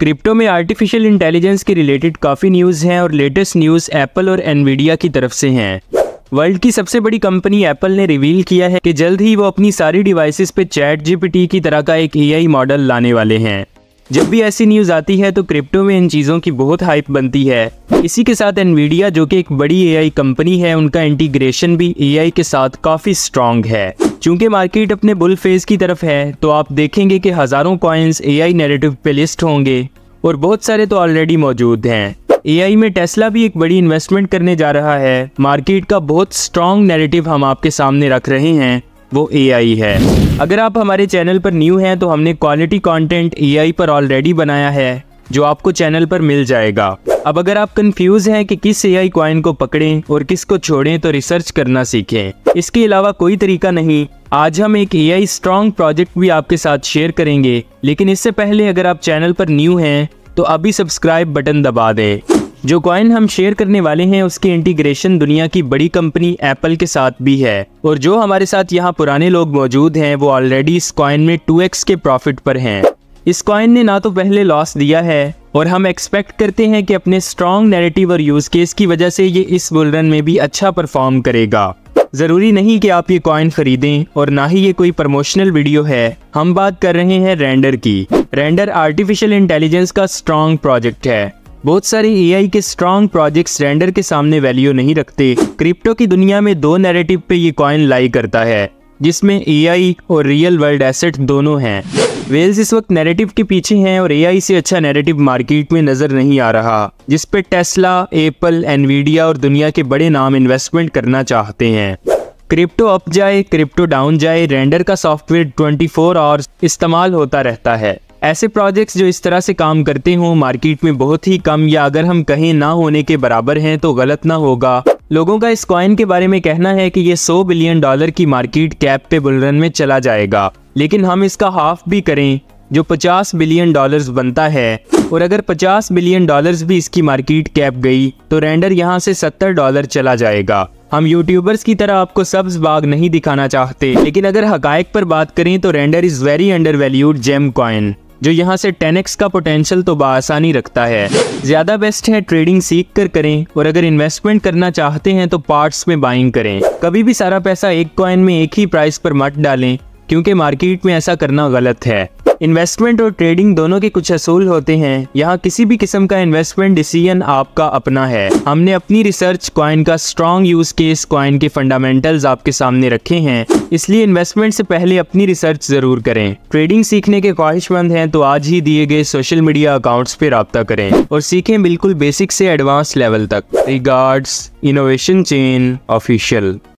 Crypto में artificial intelligence के related काफ़ी न्यूज़ हैं और लेटेस्ट न्यूज़ एप्पल और एनवीडिया की तरफ से हैं। वर्ल्ड की सबसे बड़ी कंपनी एप्पल ने रिवील किया है कि जल्द ही वो अपनी सारी डिवाइसेस पे ChatGPT की तरह का एक AI मॉडल लाने वाले हैं। जब भी ऐसी न्यूज़ आती है तो क्रिप्टो में इन चीज़ों की बहुत हाइप बनती है। इसी के साथ एनवीडिया जो कि एक बड़ी AI कंपनी है, उनका इंटीग्रेशन भी AI के साथ काफ़ी स्ट्रॉन्ग है। चूँकि मार्केट अपने बुल फेज की तरफ है तो आप देखेंगे कि हज़ारों कॉइन्स AI नैरेटिव पे लिस्ट होंगे और बहुत सारे तो ऑलरेडी मौजूद हैं। AI में टेस्ला भी एक बड़ी इन्वेस्टमेंट करने जा रहा है। मार्केट का बहुत स्ट्रॉन्ग नैरेटिव हम आपके सामने रख रहे हैं, वो AI है। अगर आप हमारे चैनल पर न्यू हैं तो हमने क्वालिटी कंटेंट AI पर ऑलरेडी बनाया है जो आपको चैनल पर मिल जाएगा। अब अगर आप कंफ्यूज हैं कि किस AI कॉइन को पकड़ें और किस को छोड़ें तो रिसर्च करना सीखें, इसके अलावा कोई तरीका नहीं। आज हम एक AI स्ट्रॉन्ग प्रोजेक्ट भी आपके साथ शेयर करेंगे, लेकिन इससे पहले अगर आप चैनल पर न्यू हैं तो अभी सब्सक्राइब बटन दबा दें। जो कॉइन हम शेयर करने वाले हैं उसकी इंटीग्रेशन दुनिया की बड़ी कंपनी एप्पल के साथ भी है और जो हमारे साथ यहाँ पुराने लोग मौजूद हैं वो ऑलरेडी इस कॉइन में 2x के प्रॉफिट पर हैं। इस कॉइन ने ना तो पहले लॉस दिया है और हम एक्सपेक्ट करते हैं कि अपने स्ट्रॉन्ग नैरेटिव और यूज केस की वजह से ये इस बुल रन में भी अच्छा परफॉर्म करेगा। ज़रूरी नहीं कि आप ये कॉइन खरीदें और ना ही ये कोई प्रमोशनल वीडियो है। हम बात कर रहे हैं रेंडर की। रेंडर आर्टिफिशियल इंटेलिजेंस का स्ट्रॉन्ग प्रोजेक्ट है। बहुत सारे AI के स्ट्रॉन्ग प्रोजेक्ट्स रेंडर के सामने वैल्यू नहीं रखते। क्रिप्टो की दुनिया में दो नैरेटिव पे ये कॉइन लाई करता है जिसमें AI और रियल वर्ल्ड एसेट दोनों हैं। वेल्स इस वक्त नैरेटिव के पीछे हैं और AI से अच्छा नैरेटिव मार्केट में नजर नहीं आ रहा जिस पे टेस्ला, एप्पल, एनवीडिया और दुनिया के बड़े नाम इन्वेस्टमेंट करना चाहते हैं। क्रिप्टो अप जाए, क्रिप्टो डाउन जाए, रेंडर का सॉफ्टवेयर 24 आवर्स इस्तेमाल होता रहता है। ऐसे प्रोजेक्ट्स जो इस तरह से काम करते हों मार्केट में बहुत ही कम या अगर हम कहें ना होने के बराबर हैं तो गलत ना होगा। लोगों का इस कॉइन के बारे में कहना है कि ये $100 बिलियन की मार्केट कैप पे बुलरन में चला जाएगा, लेकिन हम इसका हाफ भी करें जो $50 बिलियन बनता है और अगर $50 बिलियन भी इसकी मार्केट कैप गई तो रेंडर यहाँ से $70 चला जाएगा। हम यूट्यूबर्स की तरह आपको सब्ज बाग नहीं दिखाना चाहते, लेकिन अगर हकायक पर बात करें तो render is very under valued gem coin जो यहाँ से 10x का पोटेंशियल तो बआसानी रखता है। ज़्यादा बेस्ट है ट्रेडिंग सीख कर करें और अगर इन्वेस्टमेंट करना चाहते हैं तो पार्ट्स में बाइंग करें। कभी भी सारा पैसा एक कॉइन में एक ही प्राइस पर मत डालें क्योंकि मार्केट में ऐसा करना गलत है। इन्वेस्टमेंट और ट्रेडिंग दोनों के कुछ असूल होते हैं। यहाँ किसी भी किस्म का इन्वेस्टमेंट डिसीजन आपका अपना है। हमने अपनी रिसर्च, कॉइन का स्ट्रॉन्ग यूज केस, कॉइन के फंडामेंटल्स आपके सामने रखे हैं, इसलिए इन्वेस्टमेंट से पहले अपनी रिसर्च जरूर करें। ट्रेडिंग सीखने के ख्वाहिशमंद हैं तो आज ही दिए गए सोशल मीडिया अकाउंट्स पे राब्ता करें और सीखें बिल्कुल बेसिक से एडवांस लेवल तक। Regards, innovation chain official.